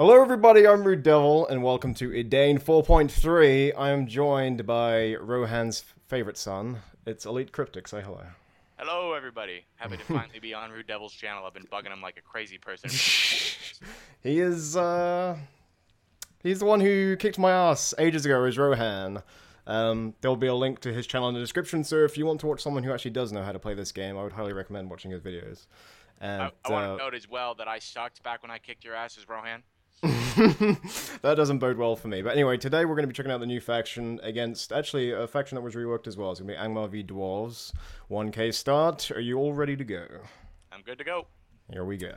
Hello everybody, I'm RuudDevil, and welcome to Edain 4.3. I am joined by Rohan's favourite son. It's Elite Cryptic, say hello. Hello everybody. Happy to finally be on RuudDevil's channel. I've been bugging him like a crazy person. He is, he's the one who kicked my ass ages ago, is Rohan. There'll be a link to his channel in the description, so if you want to watch someone who actually does know how to play this game, I would highly recommend watching his videos. And, I want to note as well that I sucked back when I kicked your asses, Rohan. That doesn't bode well for me. But anyway, today we're going to be checking out the new faction against, actually, a faction that was reworked as well. It's going to be Angmar v Dwarves. 1K start. Are you all ready to go? I'm good to go. Here we go.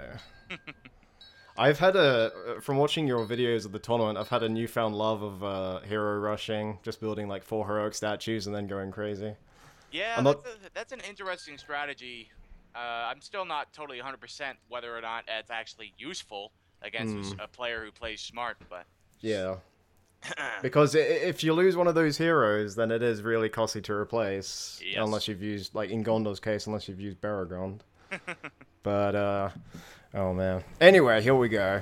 I've had a, from watching your videos of the tournament, I've had a newfound love of hero rushing, just building like 4 heroic statues and then going crazy. Yeah, that's an interesting strategy. I'm still not totally 100% whether or not it's actually useful against a player who plays smart, but yeah, because if you lose one of those heroes, then it is really costly to replace. Yes. Unless you've used, like in Gondor's case, unless you've used Baragond. But oh man. Anyway, here we go.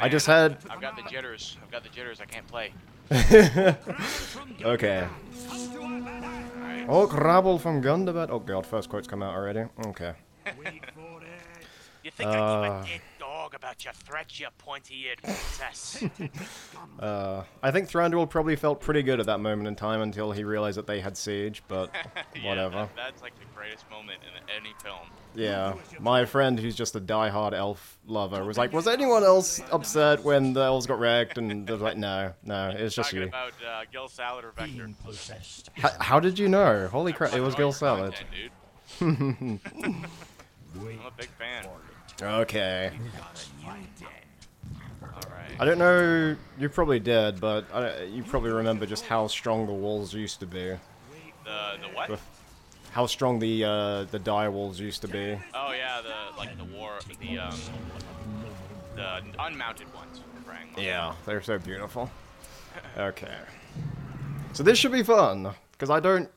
I just had. I've got the jitters. I can't play. Okay. Right. Oh, Krabble from Gundabad. Oh god, first quote's come out already. Okay. You think I give a dead dog about your threat, you pointy-eared princess? I think Thranduil probably felt pretty good at that moment in time until he realized that they had siege, but whatever. Yeah, that's like the greatest moment in any film. Yeah, my friend who's just a die-hard elf lover was like, was anyone else upset when the elves got wrecked? And they was like, no, it's just you. Talking about Gil Salad or Vector. How did you know? Holy crap, it was Gil Salad. I'm a big fan. Okay. I don't know, you probably did, but you probably remember just how strong the walls used to be. The what? How strong the dire walls used to be. Oh yeah, the unmounted ones. Yeah, they're so beautiful. Okay. So this should be fun, because I don't,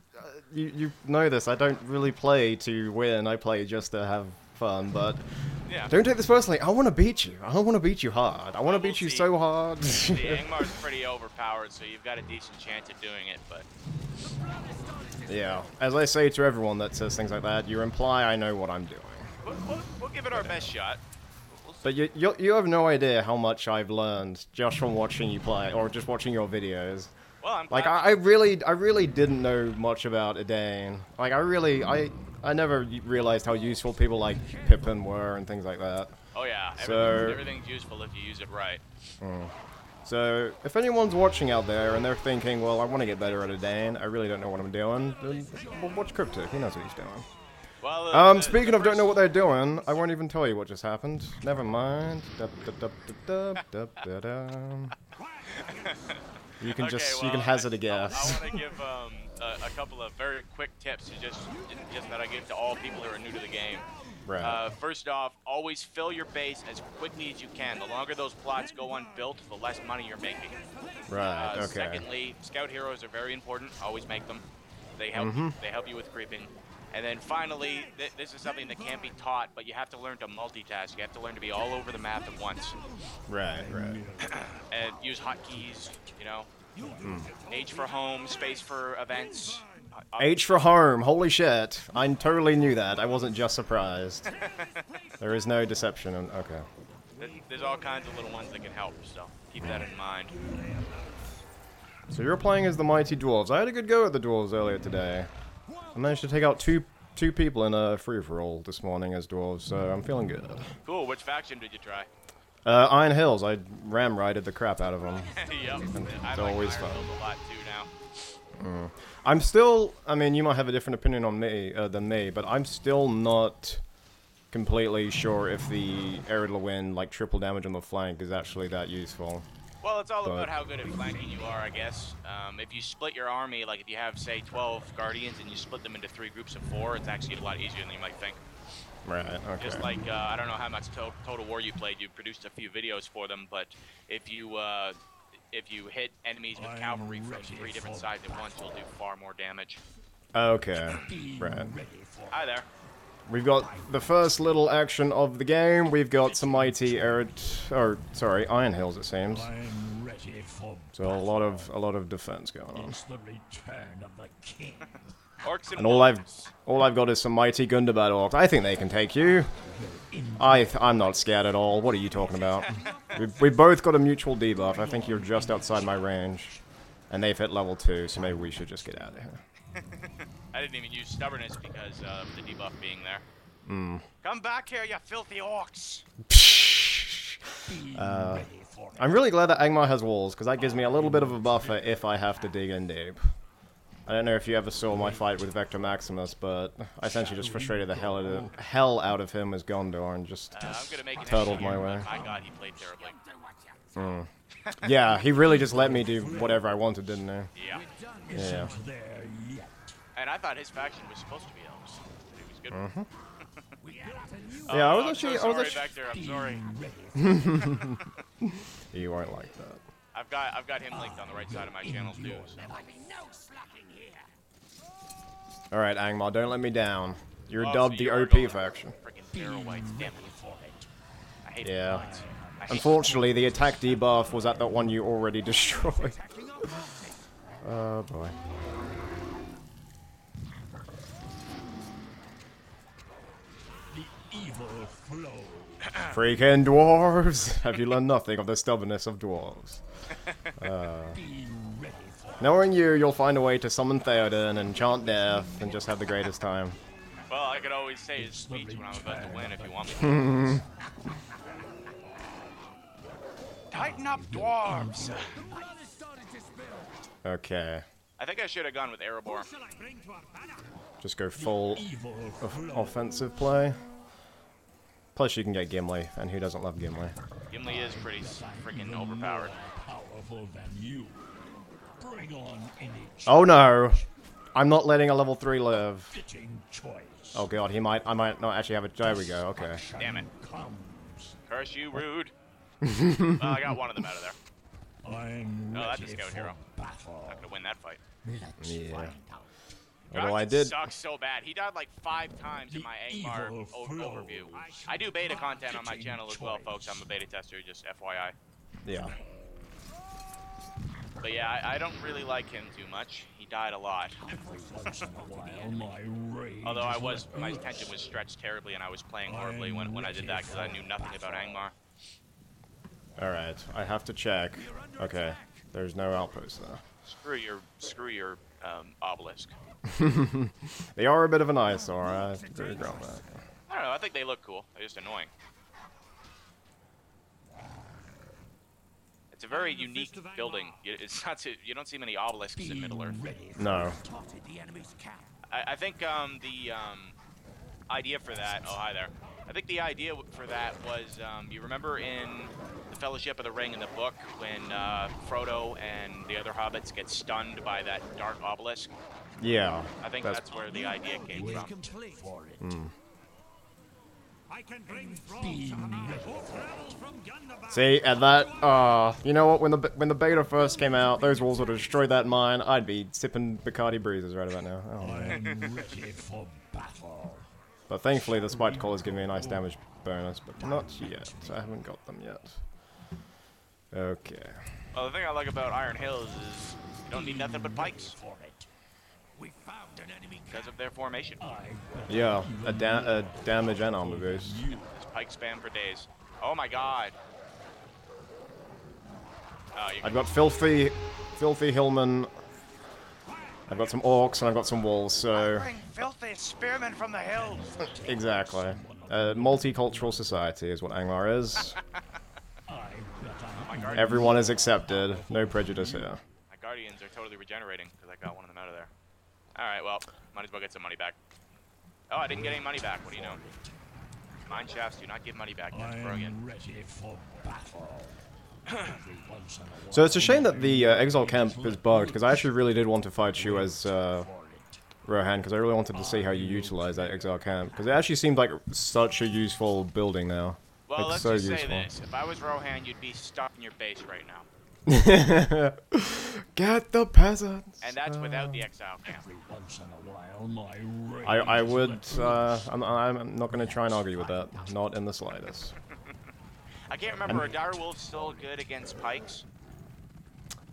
you know this, I don't really play to win, I play just to have fun, but yeah. Don't take this personally. I want to beat you. I don't want to beat you hard. I want to beat you so hard. The Angmar's pretty overpowered, so you've got a decent chance at doing it, but yeah, as I say to everyone that says things like that, you imply I know what I'm doing. We'll give it our best shot. But you have no idea how much I've learned just from watching you play, or just watching your videos. Well, I'm like, I really didn't know much about Edain. Like, I never realized how useful people like Pippin were and things like that. Oh yeah, everything's useful if you use it right. So, if anyone's watching out there and they're thinking, well, I want to get better at Edain, I really don't know what I'm doing, well, watch Cryptic, he knows what he's doing. Well, speaking of don't know what they're doing, I won't even tell you what just happened. Never mind. You can you can hazard a guess. I want to give a couple of very quick tips to just that I give to all people who are new to the game. Right. First off, always fill your base as quickly as you can. The longer those plots go unbuilt, the less money you're making. Right. Okay. Secondly, scout heroes are very important. Always make them. They help. They help you with creeping. And then finally, this is something that can't be taught, but you have to learn to multitask. You have to learn to be all over the map at once. Right, right. And use hotkeys, you know. H for home, space for events. H for home, holy shit. I totally knew that. I wasn't just surprised. There is no deception. Okay. There's all kinds of little ones that can help, so keep that in mind. So you're playing as the mighty Dwarves. I had a good go at the Dwarves earlier today. I managed to take out two people in a free-for-all this morning as Dwarves, so I'm feeling good. Cool, which faction did you try? Iron Hills. I ram-rided the crap out of them. Yep. It's always fun. A lot too now. I'm still, I mean, you might have a different opinion on me than me, but I'm still not completely sure if the Erebor, like, triple damage on the flank is actually that useful. Well, it's all about how good at flanking you are, I guess. If you split your army, like if you have, say, 12 Guardians and you split them into 3 groups of 4, it's actually a lot easier than you might think. Right, okay. Just like, I don't know how much Total War you played. You produced a few videos for them, but if you hit enemies with cavalry from 3 different sides at once, you'll do far more damage. Okay, right. Hi there. We've got the first little action of the game. We've got some mighty Iron Hills, it seems. So a lot of defense going on. It's the return of the king. And all I've got is some mighty Gundabad orcs. I think they can take you. I'm not scared at all. What are you talking about? We both got a mutual debuff. I think you're just outside my range. And they've hit level 2, so maybe we should just get out of here. I didn't even use stubbornness because of the debuff being there. Mm. Come back here, you filthy orcs! I'm really glad that Angmar has walls, because that gives me a little bit of a buffer if I have to dig in deep. I don't know if you ever saw my fight with Vector Maximus, but I essentially just frustrated the hell out of him as Gondor and just turtled my way. My God, he played terribly. Mm. Yeah, he really just let me do whatever I wanted, didn't he? Yeah. And I thought his faction was supposed to be elves. It was good. Mm-hmm. Yeah, I'm sorry, Vector, I'm sorry. You aren't like that. I've got him linked on the right side of my channel too. So. All right, Angmar, don't let me down. You're dubbed the OP faction. Yeah. Unfortunately, the attack debuff was at that one you already destroyed. Oh boy. The evil flow. Freaking dwarves! Have you learned nothing of the stubbornness of dwarves? Knowing you, you'll find a way to summon Théoden and chant death and just have the greatest time. Well, I could always say his speech when I'm about to win if you want me to. Tighten up, dwarves! Okay. I think I should have gone with Erebor. Just go full offensive play. Plus, you can get Gimli, and who doesn't love Gimli? Gimli is pretty freaking overpowered. Oh no! I'm not letting a level 3 live. Oh god, he might. I might not actually have it. There we go. Okay. Damn it! Curse you, Rude! Well, I got one of them out of there. No, that's a scout hero. Not gonna win that fight. Yeah. Although I did. Sucks so bad. He died like 5 times in my Angmar overview. I do beta content on my channel as well, folks. I'm a beta tester, just FYI. Yeah. But yeah, I don't really like him too much. He died a lot. Although my attention was stretched terribly, and I was playing horribly when I did that because I knew nothing about Angmar. All right, I have to check. Okay, there's no outpost there. Screw your obelisk. They are a bit of an eyesore. I agree on that. I don't know. I think they look cool. They're just annoying. It's a very unique building. It's not too, you don't see many obelisks in Middle Earth. No. I think the idea for that. Oh, hi there. I think the idea for that was you remember in the Fellowship of the Ring in the book when Frodo and the other hobbits get stunned by that dark obelisk. Yeah. I think that's where the idea came from. Mm. See, at that, you know what? When the beta first came out, those walls would have destroyed that mine. I'd be sipping Bacardi breezes right about now. Oh, man. But thankfully, the spiked collars give me a nice damage bonus, but not yet. I haven't got them yet. Okay. Well, the thing I like about Iron Hills is you don't need nothing but pikes. Because of their formation. Yeah, a damage and armor boost. Pike spam for days. Oh my god. I've got filthy hillmen. I've got some orcs and I've got some wolves. So. Bring filthy spearmen from the hills. Exactly. A multicultural society is what Angmar is. Everyone is accepted. No prejudice here. My guardians are totally regenerating because I got one of them out of there. Alright, well, might as well get some money back. Oh, I didn't get any money back. What do you know? Mine shafts do not give money back. That's brilliant. So it's a shame that the Exile camp is bugged, because I actually really did want to fight you as Rohan, because I really wanted to see how you utilize that Exile camp, because it actually seemed like such a useful building now. Well, let's just say this. If I was Rohan, you'd be stuck in your base right now. Get the peasants. And that's without the exile family. I would. I'm not going to try and argue with that. Not in the slightest. I can't remember. And are direwolves still good against pikes?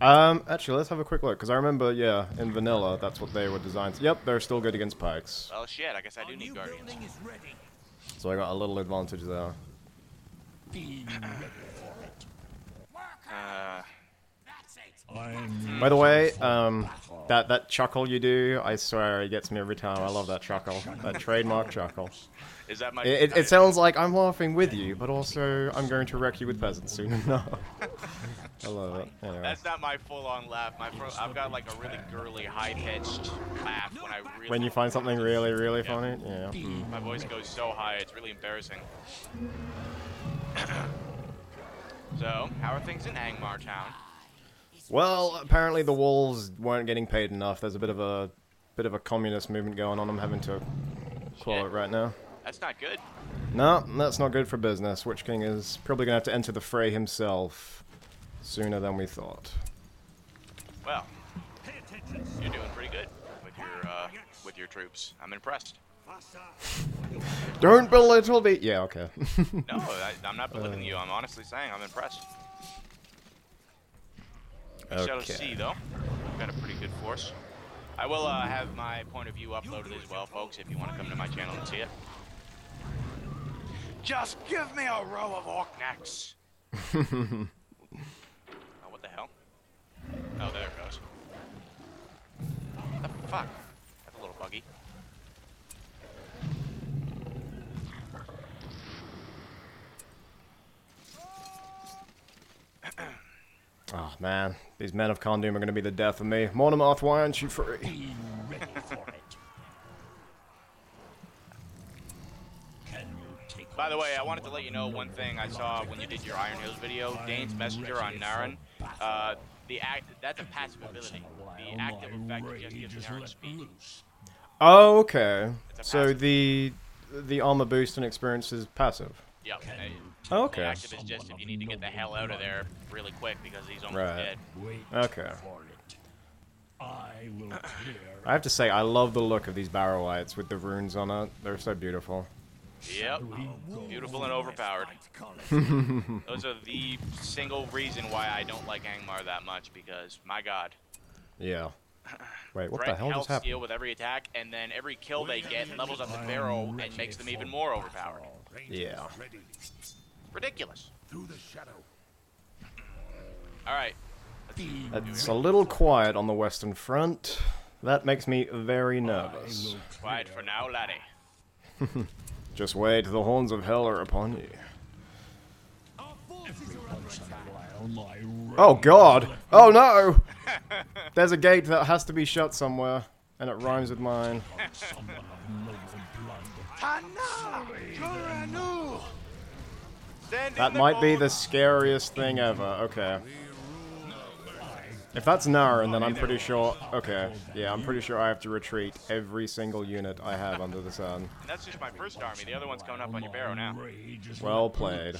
Actually, let's have a quick look, because I remember, yeah, in vanilla, that's what they were designed to. Yep, they're still good against pikes. Well, shit, I guess I do need guardians. So I got a little advantage there. By the way, that chuckle you do, I swear it gets me every time. I love that chuckle, that trademark chuckle. Is that my? It sounds like I'm laughing with you, but also I'm going to wreck you with peasants soon enough. I love it. Anyway. That's not my full-on laugh. I've got like a really girly, high-pitched laugh when I really. When you find something really, really funny, yeah. My voice goes so high, it's really embarrassing. So, how are things in Angmar town? Well, apparently the wolves weren't getting paid enough. There's a bit of a communist movement going on. I'm having to call it right now. That's not good. No, that's not good for business. Witch King is probably going to have to enter the fray himself sooner than we thought. Well, you're doing pretty good with your troops. I'm impressed. Don't belittle me. Yeah, okay. No, I'm not belittling you. I'm honestly saying I'm impressed. We shall see, though. We've got a pretty good force. I will have my point of view uploaded as well, folks, if you want to come to my channel and see it. Just give me a row of orc necks. Oh, what the hell? Oh, there it goes. What the fuck? That's a little buggy. Oh man, these men of Khondum are going to be the death of me. Mortimarth, why aren't you free? Be ready for it. Can you take By the way, I wanted to let you know one thing I saw when you did your Iron Hills video. Dane's Messenger on Naren. That's a passive ability. The active effect just gives Naren speed. Oh, okay. So the armor boost and experience is passive. Yeah. Oh, okay. The active is just if you need to get the hell out of there really quick because he's almost dead. Okay. I have to say, I love the look of these barrow lights with the runes on it. They're so beautiful. Yep. Beautiful and overpowered. Those are the single reason why I don't like Angmar that much because, my god. Yeah. Wait, what the hell just happened? Deal with every attack, and then every kill they get levels up the barrel and makes them even more overpowered. Yeah. Ridiculous. Through the shadow. All right. It's a little quiet on the Western Front. That makes me very nervous. Quiet for now, laddie. Just wait, the horns of hell are upon you. Oh god! Oh no! There's a gate that has to be shut somewhere, and it rhymes with mine. That might be the scariest thing ever. Okay. If that's Naren, then I'm pretty sure... Okay. Yeah, I'm pretty sure I have to retreat every single unit I have under the sun. And that's just my first army. The other one's coming up on your barrow now. Well played.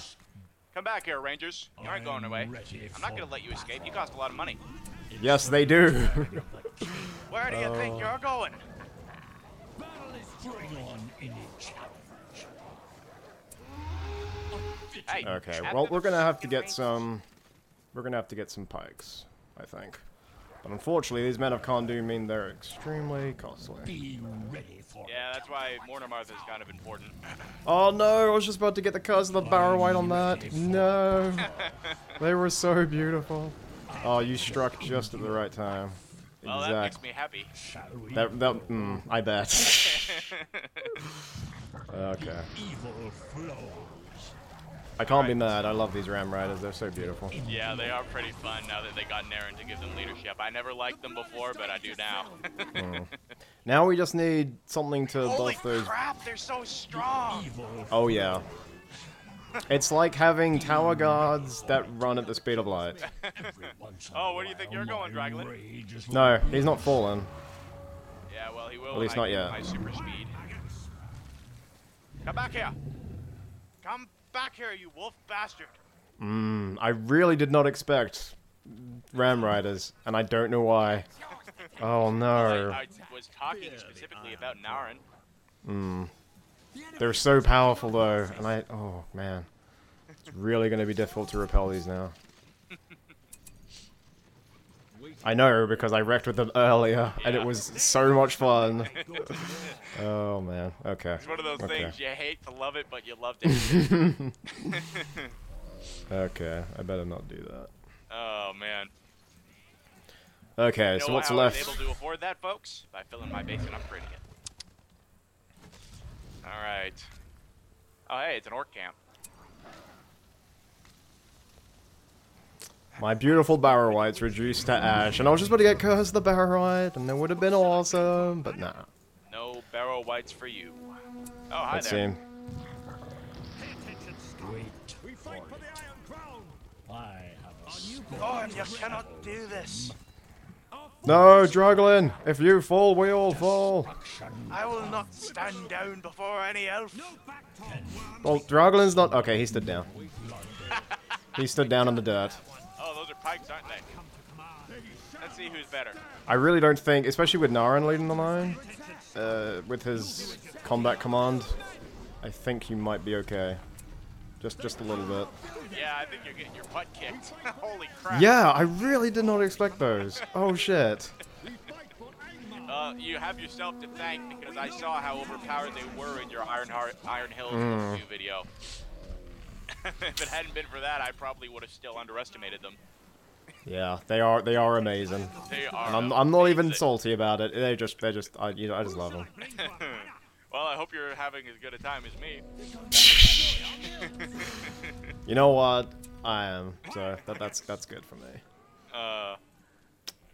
Come back here, Rangers. You aren't going away. I'm not going to let you escape. You cost a lot of money. Yes, they do. Where do you think you're going? Okay, well, we're gonna have to get some pikes, I think. But unfortunately, these men of Khondum mean they're extremely costly. Yeah, that's why Mortimarth is kind of important. Oh no, I was just about to get the curse of the barrow white on that. No, they were so beautiful. Oh, you struck just at the right time. Well, exactly. That makes me happy. I bet. Okay. I can't be mad. I love these Ram Riders. They're so beautiful. Yeah, they are pretty fun now that they got Naren to give them leadership. I never liked them before, but I do now. Now we just need something to buff those. Holy crap, they're so strong. Oh, yeah. It's like having tower guards that run at the speed of light. Oh, where do you think you're going, Draglin? No, he's not fallen. Yeah, well, he will. At least not yet. My super speed. Come back here. Come back here, you wolf bastard. I really did not expect Ram Riders, and I don't know why. Oh no. I was talking specifically about Narn. They're so powerful though, and I... Oh man. It's really going to be difficult to repel these now. I know, because I wrecked with them earlier, and it was so much fun. Oh man, okay. It's one of those things you hate to love it, but you loved it. Okay, I better not do that. Oh man. Okay, you know so what's left? I was able to afford that, folks, by filling my base and upgrading it. All right. Oh hey, it's an orc camp. My beautiful Barrow-wights reduced to ash, and I was just about to get cursed the Barrow-wight, and that would have been awesome, but nah. No Barrow-wights for you. Oh, hi Let's there. We fight for the Iron Crown. I have you cannot do this. No, Druglin! If you fall, we all fall. I will not stand down before any elf. Well, Droglin's not... Okay, he stood down. He stood down in the dirt. Oh, those are pikes, aren't they? Let's see who's better. I really don't think, especially with Narn leading the line, with his combat command, I think you might be okay. Just a little bit. Yeah, I think you're getting your butt kicked. Holy crap. Yeah, I really did not expect those. Oh, shit. You have yourself to thank, because I saw how overpowered they were in your Iron Hills review video. If it hadn't been for that, I probably would have still underestimated them. Yeah, they are amazing. They are. And I'm not even salty about it. I just love them. Well, I hope you're having as good a time as me. You know what? I am. So that's good for me.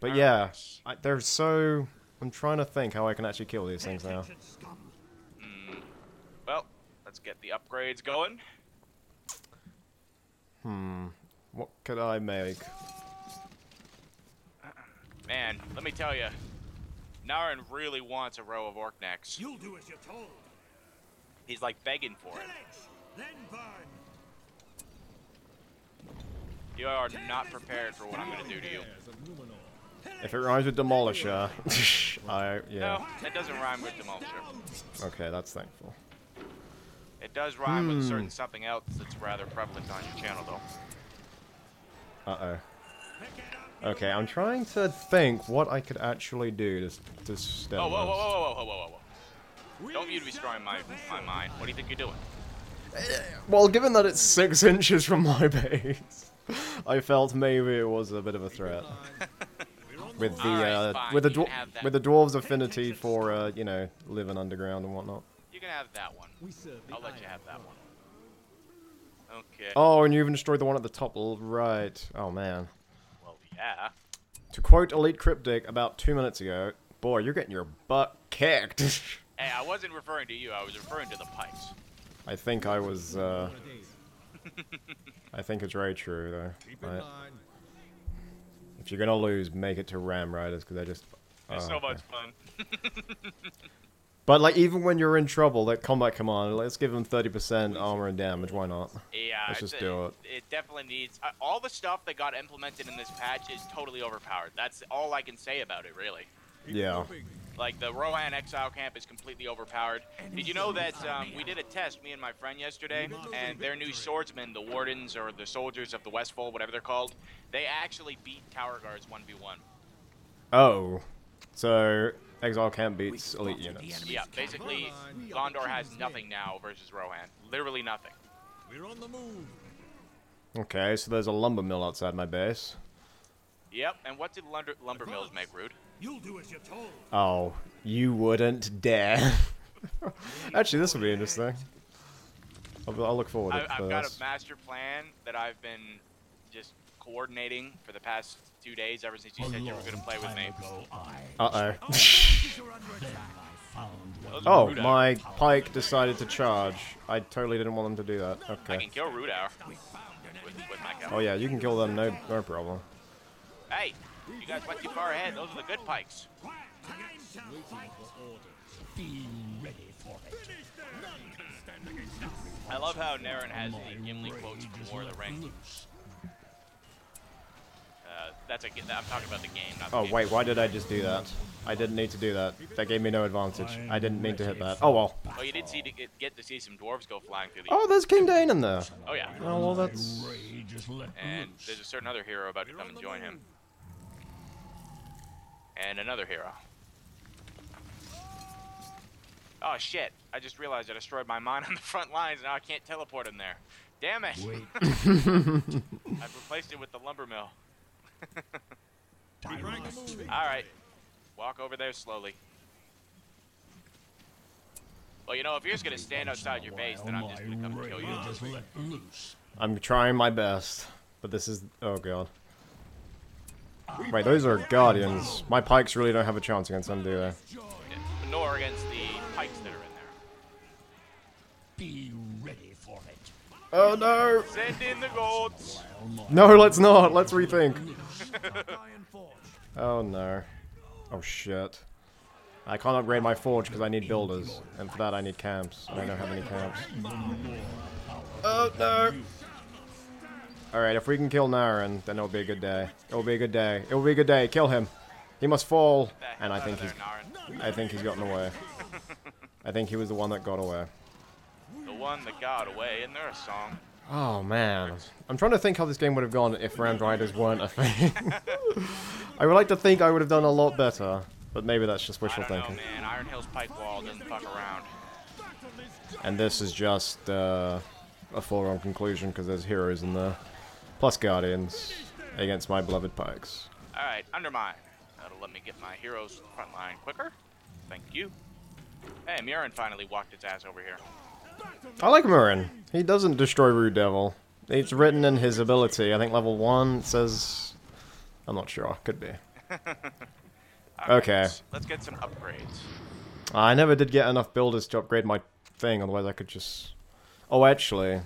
But yeah, I'm trying to think how I can actually kill these things now. Well, let's get the upgrades going. What could I make? Man, let me tell you, Narn really wants a row of orc necks. You'll do as you're told. He's like begging for it. You are not prepared for what I'm gonna do to you. If it rhymes with Demolisher, No, that doesn't rhyme with Demolisher. Okay, that's thankful. It does rhyme with certain something else that's rather prevalent on your channel, though. Uh-oh. Okay, I'm trying to think what I could actually do to stem this. Whoa. Don't you be destroying my mind. What do you think you're doing? Well, given that it's 6 inches from my base, I felt maybe it was a bit of a threat. with the dwarves' affinity for, living underground and whatnot. You can have that one. I'll let you have that one. Okay. Oh, and you even destroyed the one at the top, right? Oh man. Well, yeah. To quote Elite Cryptic about 2 minutes ago, boy, you're getting your butt kicked. Hey, I wasn't referring to you. I was referring to the pikes. I think I was. I think it's very true, though. Right? If you're gonna lose, make it to Ram Riders, because they're so much fun. But, even when you're in trouble, that combat command, let's give him 30% armor and damage, why not? Yeah, let's just do it. It definitely needs... all the stuff that got implemented in this patch is totally overpowered. That's all I can say about it, really. Yeah. The Rohan Exile Camp is completely overpowered. Did you know that we did a test, me and my friend, yesterday, and their new swordsmen, the Wardens, or the Soldiers of the Westfold, whatever they're called, they actually beat Tower Guards 1v1. Oh. So... Exile Camp beats Elite units. Yeah, basically, Gondor has nothing now versus Rohan. Literally nothing. We're on the move. Okay, so there's a lumber mill outside my base. Yep, and what did lumber mills make, Ruud? You'll do as you're told. Oh, you wouldn't dare. Actually, this will be interesting. I'll look forward to it. I've got a master plan that I've been just coordinating for the past 2 days, ever since you said you were going to play with me. Uh-oh. Oh, my pike decided to charge. I totally didn't want them to do that. Okay. I can kill Ruudar with my gun. Oh yeah, you can kill them, no problem. Hey, you guys went too far ahead. Those are the good pikes. Be ready for it. I love how Narn has the Gimli quotes for the ring. That's a, I'm talking about the game, not the game. Wait, why did I just do that? I didn't need to do that. That gave me no advantage. I didn't mean to hit that. Oh, well. Well, you did see to get to see some dwarves go flying through the... Oh, there's King Dane in there. Oh, yeah. Oh, well, that's... And there's a certain other hero about to come and join him. And another hero. Oh, shit. I just realized I destroyed my mine on the front lines. Now I can't teleport in there. Damn it. I've replaced it with the lumber mill. All right. Walk over there slowly. Well, you know, if you're just going to stand outside your base, then I'm just going to come kill you. I'm trying my best, but this is... Oh, God. Wait, those are guardians. My pikes really don't have a chance against them, do they? Nor against the pikes that are in there. Be ready for it. Oh, no! Send in the golds! No, let's not. Let's rethink. Oh, no. Oh shit. I can't upgrade my forge because I need builders. And for that I need camps. I don't have any camps. Oh no! Alright, if we can kill Naren, then it'll be a good day. It'll be a good day. It'll be a good day. Kill him. He must fall. And I think he's gotten away. I think he was the one that got away. The one that got away, isn't there a song? Oh man. I'm trying to think how this game would have gone if Round Riders weren't a thing. I would like to think I would have done a lot better, but maybe that's just wishful thinking. Man. Iron Hills Pike Wall doesn't fuck around. And this is just a foregone conclusion because there's heroes in there. Plus guardians against my beloved pikes. Alright, undermine. That'll let me get my heroes front line quicker. Thank you. Hey, Murin finally walked its ass over here. I like Murin. He doesn't destroy RuudDevil. It's written in his ability. I think level 1 says... I'm not sure. Could be. Okay. Right, let's get some upgrades. I never did get enough builders to upgrade my thing, otherwise I could just... Oh, actually...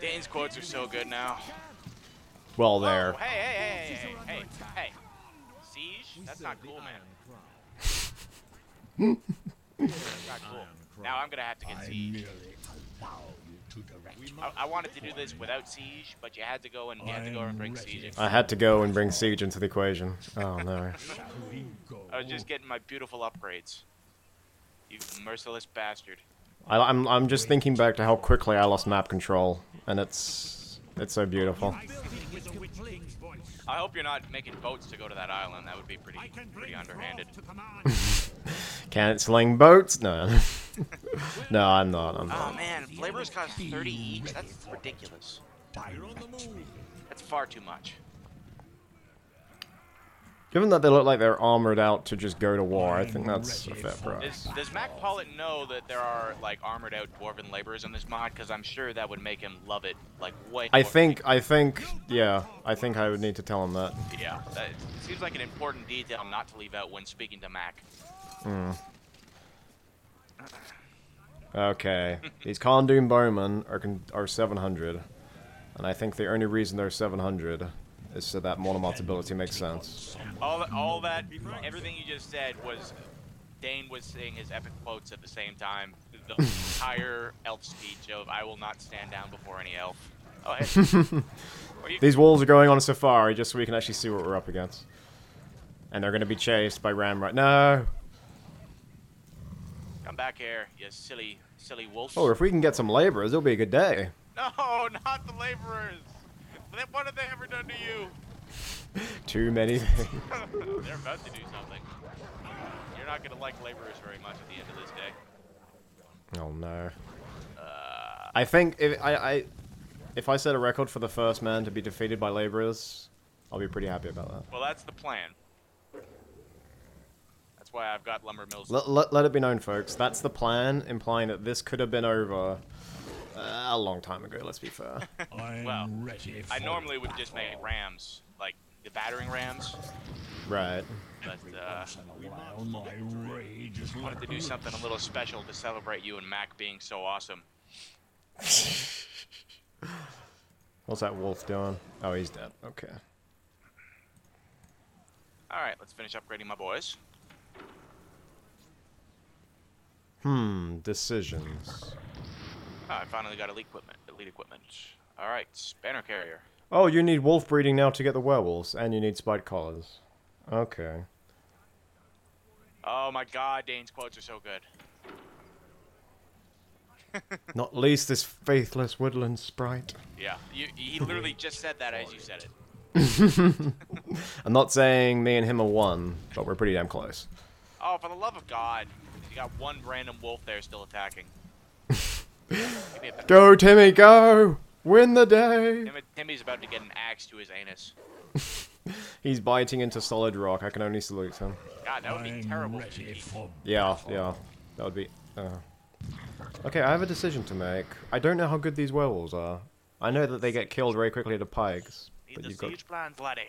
Dane's quotes are so good now. Well, there. Oh, hey. Siege? That's not cool, man. That's not cool. Now I'm gonna have to get siege. I wanted to do this without siege, but you had to go and bring siege. I had to go and bring siege into the equation. Oh no! I was just getting my beautiful upgrades. You merciless bastard! I'm just thinking back to how quickly I lost map control, and it's so beautiful. I hope you're not making boats to go to that island. That would be pretty underhanded. Canceling boats? No. No, I'm not. Oh man, flavors cost 30 each? That's ridiculous. That's far too much. Given that they look like they're armored out to just go to war, I think that's a fair price. Does Mac Pollitt know that there are, like, armored out dwarven laborers in this mod? Because I'm sure that would make him love it, like, way more. I think I would need to tell him that. Yeah, that, it seems like an important detail not to leave out when speaking to Mac. Hmm. Okay. These Khondoom Bowmen are 700. And I think the only reason they're 700 is so that Mortimer's ability makes sense. All that, everything you just said was, Dane was saying his epic quotes at the same time. The entire elf speech of, I will not stand down before any elf. Oh, hey. These walls are going on a safari just so we can actually see what we're up against. And they're going to be chased by Ram right now. Come back here, you silly wolf. Oh, if we can get some laborers, it'll be a good day. No, not the laborers. What have they ever done to you? Too many things. They're about to do something. You're not going to like laborers very much at the end of this day. Oh, no. I think if I set a record for the first man to be defeated by laborers, I'll be pretty happy about that. Well, that's the plan. Why I've got lumber mills. Let it be known, folks, that's the plan, implying that this could have been over a long time ago, let's be fair. Well, I normally would just make rams, like the battering rams. Right. But, I wanted to do something a little special to celebrate you and Mac being so awesome. What's that wolf doing? Oh, he's dead. Okay. Alright, let's finish upgrading my boys. Decisions. Oh, I finally got elite equipment. Alright, banner carrier. Oh, you need wolf breeding now to get the werewolves, and you need spiked collars. Okay. Oh my god, Dane's quotes are so good. Not least this faithless woodland sprite. Yeah, he literally just said that as you said it. I'm not saying me and him are one, but we're pretty damn close. Oh, for the love of God. You got one random wolf there still attacking. Go, Timmy, go! Win the day! Timmy's about to get an axe to his anus. He's biting into solid rock. I can only salute him. God, that would be terrible. Yeah, yeah. That would be... Okay, I have a decision to make. I don't know how good these werewolves are. I know that they get killed very quickly to pikes. But you've got... plan, laddie.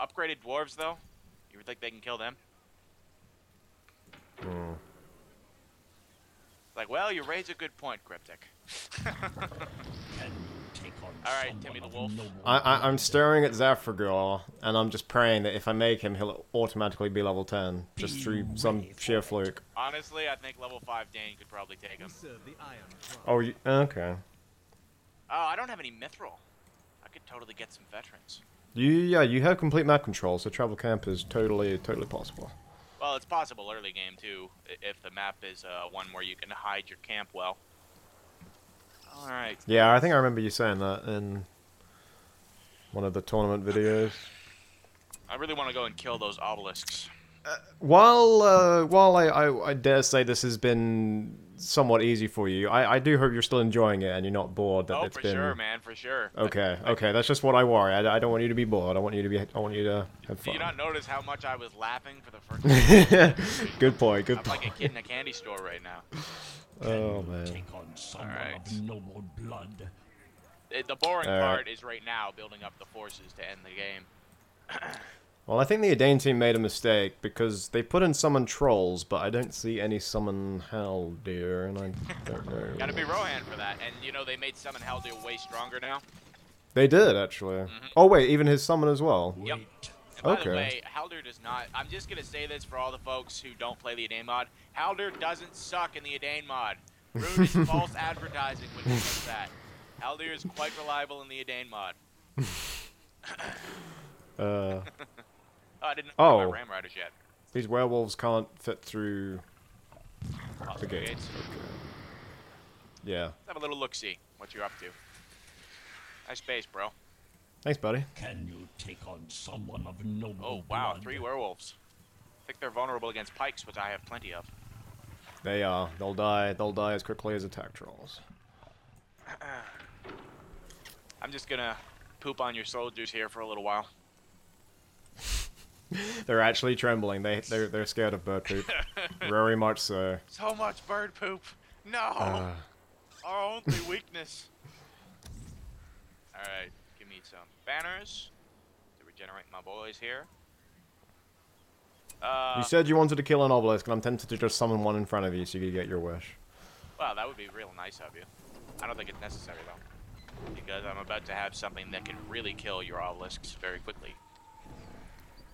Upgraded dwarves, though? You think they can kill them? Mm. Like, well, you raise a good point, Cryptic. Alright, Timmy the Wolf. I'm staring at Zaphragore, and I'm just praying that if I make him, he'll automatically be level 10, just through some sheer fluke. Honestly, I think level 5 Dane could probably take him. Oh, you, okay. Oh, I don't have any mithril. I could totally get some veterans. Yeah, you have complete map control, so travel camp is totally possible. Well, it's possible early game, too, if the map is one where you can hide your camp well. Alright. Yeah, I think I remember you saying that in one of the tournament videos. I really want to go and kill those obelisks. While I dare say this has been somewhat easy for you, I do hope you're still enjoying it and you're not bored. That it's been... sure, man, for sure. Okay, okay, that's just what I worry. I don't want you to be bored. I want you to have fun. Did you not notice how much I was laughing for the first time? Good point, good point. I'm like a kid in a candy store right now. Oh, man. Take on someone of noble blood. The boring part is right now building up the forces to end the game. Well, I think the Edain team made a mistake because they put in summon trolls, but I don't see any summon Haldir, and I don't know. Gotta be Rohan for that, and you know they made summon Haldir way stronger now. They did, actually. Mm-hmm. Oh wait, even his summon as well. Yep. And by the way, Haldir does not. I'm just gonna say this for all the folks who don't play the Edain mod. Haldir doesn't suck in the Edain mod. Rude is false advertising when he does that. Haldir is quite reliable in the Edain mod. Oh, I didn't know my ram riders yet. These werewolves can't fit through the gates. Okay. Yeah. Let's have a little look-see. What you up to? Nice base, bro. Thanks, buddy. Can you take on someone of noble? Oh wow, blood? 3 werewolves. I think they're vulnerable against pikes, which I have plenty of. They are. They'll die. They'll die as quickly as attack trolls. I'm just gonna poop on your soldiers here for a little while. They're actually trembling. They're scared of bird poop. Very much so. So much bird poop. No. Our only weakness. All right, give me some banners to regenerate my boys here. You said you wanted to kill an obelisk, and I'm tempted to just summon one in front of you so you could get your wish. Well, that would be real nice of you. I don't think it's necessary though, because I'm about to have something that can really kill your obelisks very quickly.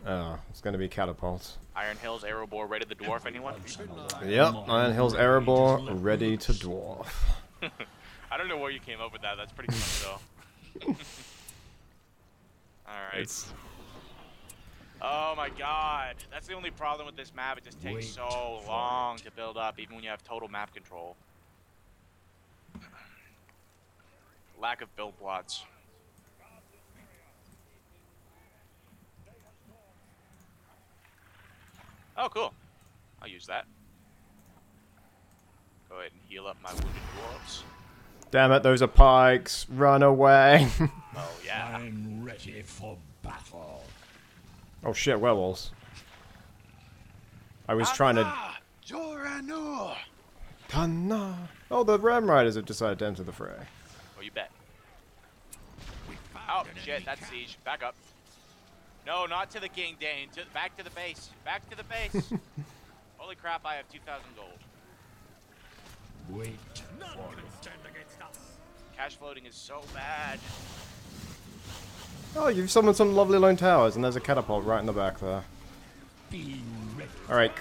Oh, it's going to be catapults. Iron Hills, Erebor, ready to dwarf anyone? Yep, Iron Hills, Erebor, ready to dwarf. I don't know where you came up with that. That's pretty funny, though. Alright. Oh my god. That's the only problem with this map. It just takes so long to build up, even when you have total map control. Lack of build plots. Oh, cool. I'll use that. Go ahead and heal up my wounded dwarves. Damn it, those are pikes. Run away. Oh, yeah. I'm ready for battle. Oh, shit, werewolves. I was trying to... Joranu! Tana! Oh, the Ram Riders have decided to enter the fray. Oh, you bet. Oh, shit, that's siege. Back up. No, not to the king, Dane. Back to the base. Back to the base. Holy crap, I have 2,000 gold. Wait. None can stand against us. Cash floating is so bad. Oh, you've summoned some lovely lone towers, and there's a catapult right in the back there. Alright.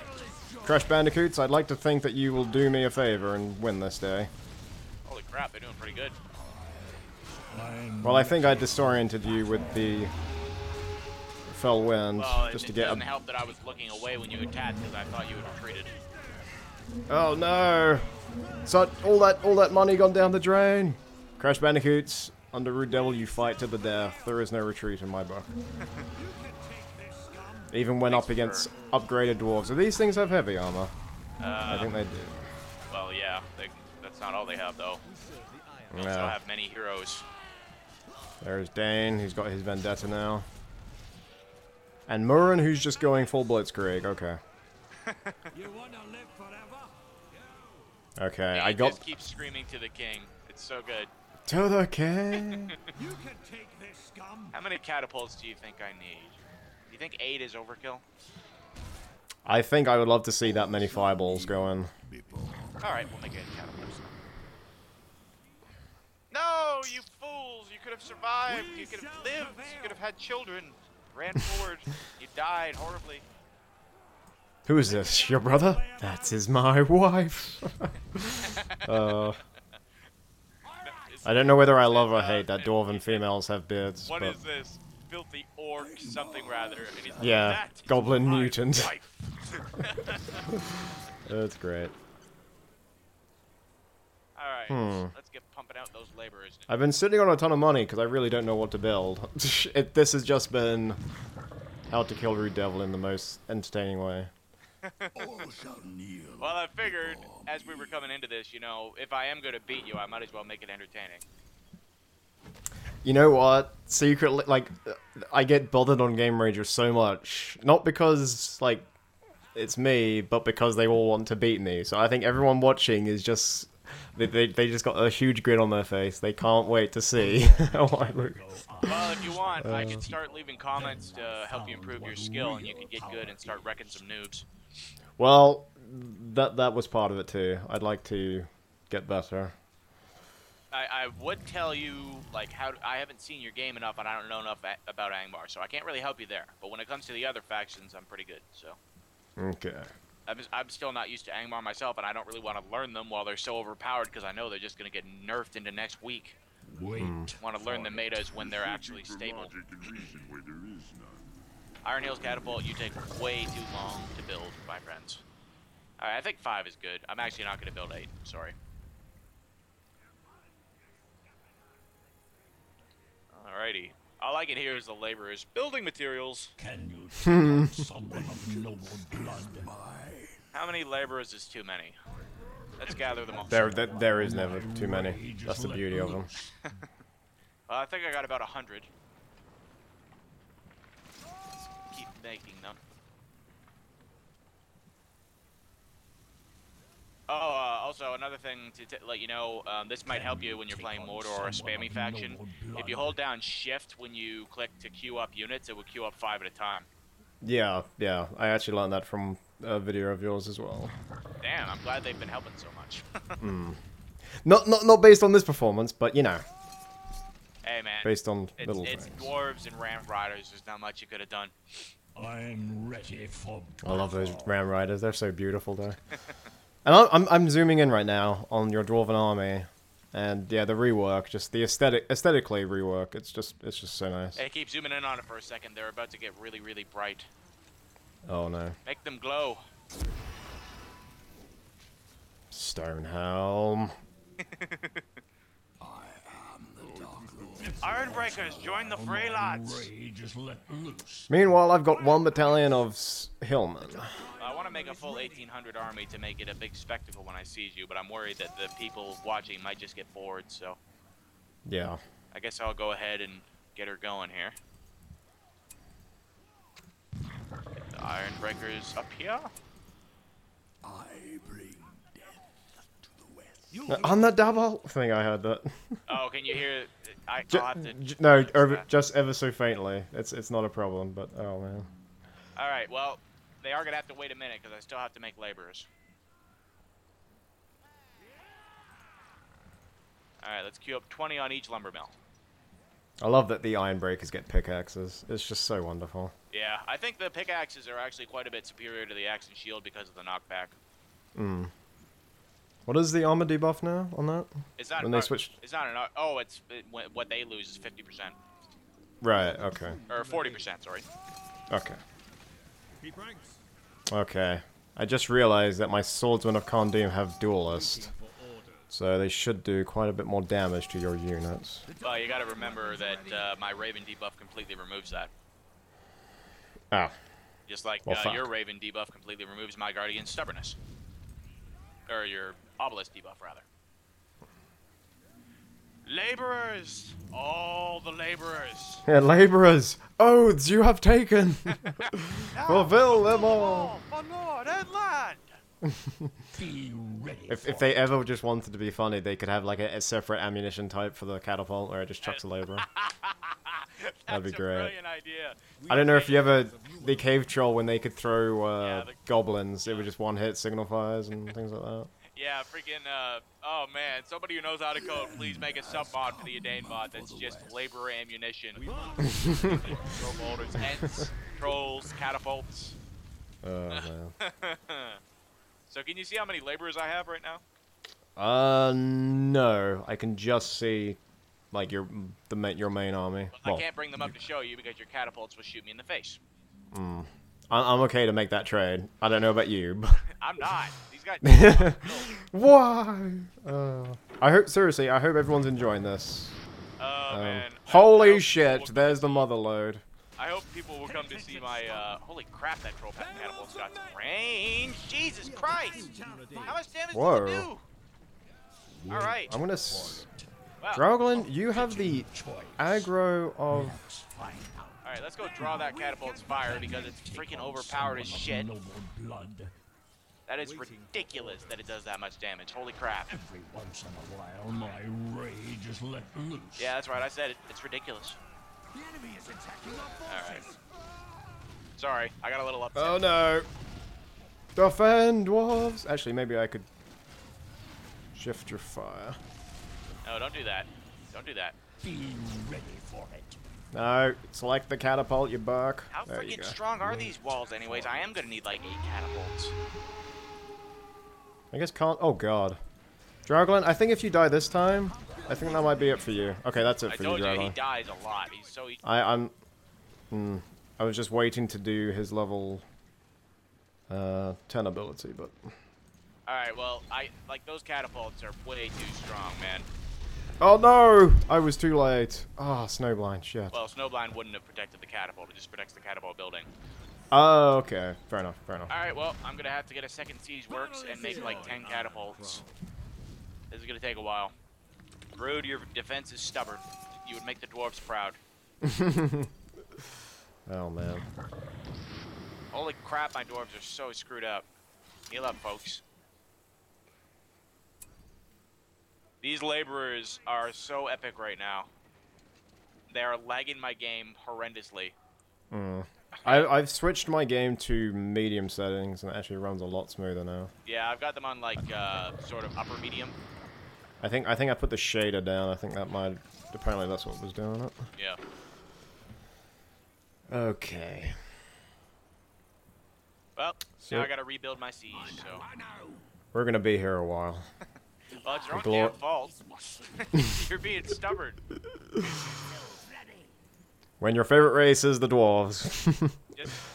Crash Bandicoots, I'd like to think that you will do me a favor and win this day. Holy crap, they're doing pretty good. Well, I think I disoriented you with the fell wind, well, just to get. It doesn't help that I was looking away when you attacked because I thought you had retreated. Oh no! So all that money gone down the drain. Crash Bandicoots under RuudDevil, you fight to the death. There is no retreat in my book. Even when up against upgraded dwarves. Do these things have heavy armor? I think they do. Well, yeah. That's not all they have, though. They also have many heroes. There's Dane, who's got his vendetta now. And Murren, who's just going full Blitzkrieg. Okay. You want to live forever? Okay, yeah, I got... Just keep screaming to the king. It's so good. To the king! You can take this scum. How many catapults do you think I need? You think 8 is overkill? I think I would love to see that many fireballs going. Alright, we'll make it a catapult. No, you fools! You could have survived! You could have lived! You could have had children! Ran forward! You died horribly! Who is this? Your brother? That is my wife! I don't know whether I love or hate that dwarven females have beards. What is this? Filthy orc something rather. Yeah, like, goblin mutant. That's great. Alright, let's get pumping out those laborers. I've been sitting on a ton of money because I really don't know what to build. This has just been how to kill RuudDevil in the most entertaining way. Well, I figured as we were coming into this, you know, if I am going to beat you, I might as well make it entertaining. You know what? Secretly, like, I get bothered on Game Rager so much. Not because, like, it's me, but because they all want to beat me. So I think everyone watching is just... They just got a huge grin on their face. They can't wait to see how I look. Well, if you want, I can start leaving comments to help you improve your skill, and you can get good and start wrecking some noobs. Well, that was part of it, too. I'd like to get better. I would tell you, like, how I haven't seen your game enough, and I don't know enough about Angmar, so I can't really help you there. But when it comes to the other factions, I'm pretty good, so. Okay. I'm still not used to Angmar myself, and I don't really want to learn them while they're so overpowered, because I know they're just going to get nerfed into next week. Wait. Want to learn the metas when they're actually stable. Iron Hills Catapult, you take way too long to build, my friends. Alright, I think 5 is good. I'm actually not going to build 8. Sorry. Alrighty. All I can hear is the laborers building materials. Can you take someone of noble blood? How many laborers is too many? Let's gather them all. There is never too many. That's the beauty of them. I think I got about 100. Let's keep making them. Oh, also, another thing to let you know, this might help you when you're playing Mordor or a spammy faction. If you hold down shift when you click to queue up units, it will queue up 5 at a time. Yeah. I actually learned that from a video of yours as well. Damn, I'm glad they've been helping so much. Not based on this performance, but, you know. Hey, man. Based on little things. It's dwarves and ram riders. There's not much you could have done. I'm ready for battle. I love those ram riders. They're so beautiful, though. And I'm zooming in right now on your dwarven army, and yeah, the rework, just the aesthetically rework. It's just so nice. Hey, keep zooming in on it for a second. They're about to get really, really bright. Oh no! Make them glow. Sternhelm. I am the Dark Lord. Ironbreakers, join the fray lads. Meanwhile, I've got 1 battalion of Hillmen. I want to make a full 1800 army to make it a big spectacle when I seize you, but I'm worried that the people watching might just get bored, so... Yeah. I guess I'll go ahead and get her going here. Get the Ironbreakers up here. I bring death to the west. On the double? I think I heard that. Oh, can you hear... No, just ever so faintly. It's not a problem, but... Oh, man. Alright, well... They are going to have to wait a minute, because I still have to make laborers. Alright, let's queue up 20 on each lumber mill. I love that the Ironbreakers get pickaxes. It's just so wonderful. Yeah, I think the pickaxes are actually quite a bit superior to the axe and shield because of the knockback. What is the armor debuff now on that? It's not when they switched. It's not an. Oh, it's what they lose is 50%. Right. Okay. Or 40%. Sorry. Okay. Keep ranks. Okay. I just realized that my swordsmen of Khondim have duelist, so they should do quite a bit more damage to your units. Well, you got to remember that my Raven debuff completely removes that. Ah. Just like your Raven debuff completely removes my Guardian's stubbornness. Or your Obelisk debuff, rather. Laborers! All the laborers! Yeah, laborers! Oaths you have taken! Fulfill them all! For Lord and land! Be ready. If they ever just wanted to be funny, they could have like a separate ammunition type for the catapult where it just chucks a laborer. That'd be great. Brilliant idea. I don't know if you ever the cave troll when they could throw goblins, it was just one hit signal fires and things like that. Yeah, freaking oh man, somebody who knows how to code, please make a sub mod for the Edain mod that's just laborer ammunition. Troll tents, trolls, catapults. Oh man. So can you see how many laborers I have right now? No. I can just see like your main army. Well, I can't bring them up to show you because your catapults will shoot me in the face. Mm. I'm okay to make that trade. I don't know about you. But I'm not. These guys. Why? I hope seriously. I hope everyone's enjoying this. Oh man! Holy shit! There's the mother load. I hope people will come to see my. Holy crap! That troll pack catapult's got range. Jesus Christ! How much damage does it do? Yeah. All right. I'm gonna. Wow. Draugland, you have the aggro of... Alright, let's go draw that catapult's fire because it's freaking overpowered as shit. That is ridiculous that it does that much damage. Holy crap. Every once in a while, my rage is let loose. Yeah, that's right. I said it. It's ridiculous. Alright. Sorry, I got a little upset. Oh no. Defend, dwarves. Actually, maybe I could shift your fire. No, don't do that. Don't do that. Be ready for it. No, select the catapult, you buck. How freaking strong are these walls anyways? I am gonna need like 8 catapults. I guess can't... Oh god. Draugland, I think if you die this time, I think that might be it for you. Okay, that's it for you, Draugland. I told you he dies a lot. He's so... I was just waiting to do his level... 10 ability, but... Alright, well, like, those catapults are way too strong, man. Oh no! I was too late. Ah, Snowblind, shit. Well, Snowblind wouldn't have protected the catapult. It just protects the catapult building. Oh, okay. Fair enough, fair enough. Alright, well, I'm gonna have to get a second Siege Works and make like 10 catapults. This is gonna take a while. Rude, your defense is stubborn. You would make the dwarves proud. Oh, man. Holy crap, my dwarves are so screwed up. Heal up, folks. These laborers are so epic right now. They are lagging my game horrendously. Mm. I've switched my game to medium settings and it actually runs a lot smoother now. Yeah, I've got them on like sort of upper medium. I think I put the shader down. I think that might apparently that's what was doing it. Yeah. Okay. Well, so now I gotta rebuild my siege. So we're gonna be here a while. Well, it's your own damn fault. You're being stubborn. When your favorite race is the dwarves.